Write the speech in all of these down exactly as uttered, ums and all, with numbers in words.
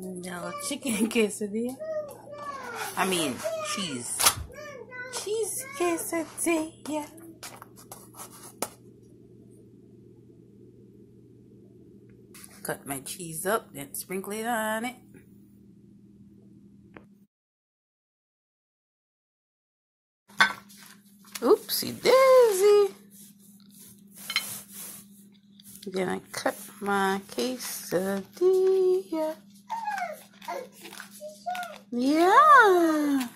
No chicken quesadilla. I mean cheese. Cheese quesadilla. Cut my cheese up, then sprinkle it on it. Oopsie daisy. Then I cut my quesadilla. Yeah.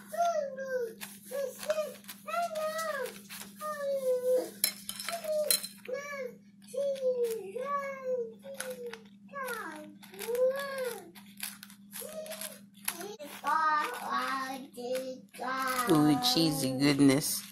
Ooh, cheesy goodness.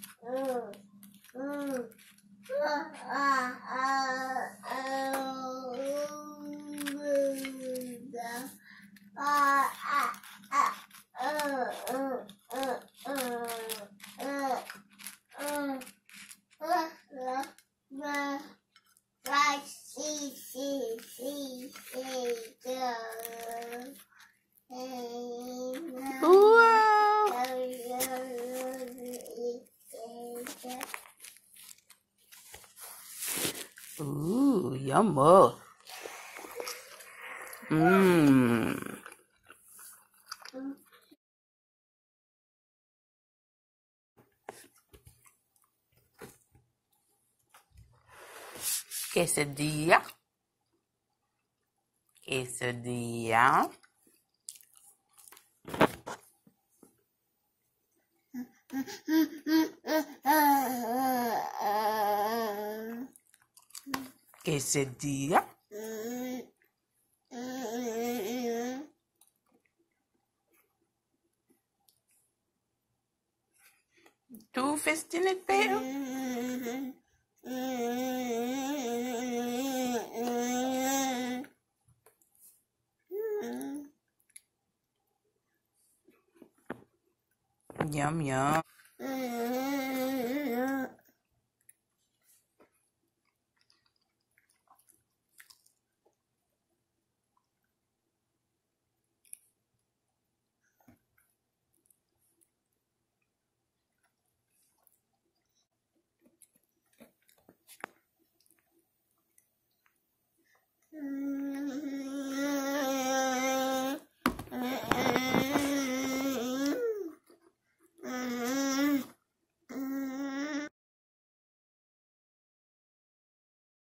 Ooh, yummo. Mmm. Quesadilla. Quesadilla. Quesadilla. Two fists in it, baby. Yum, yum.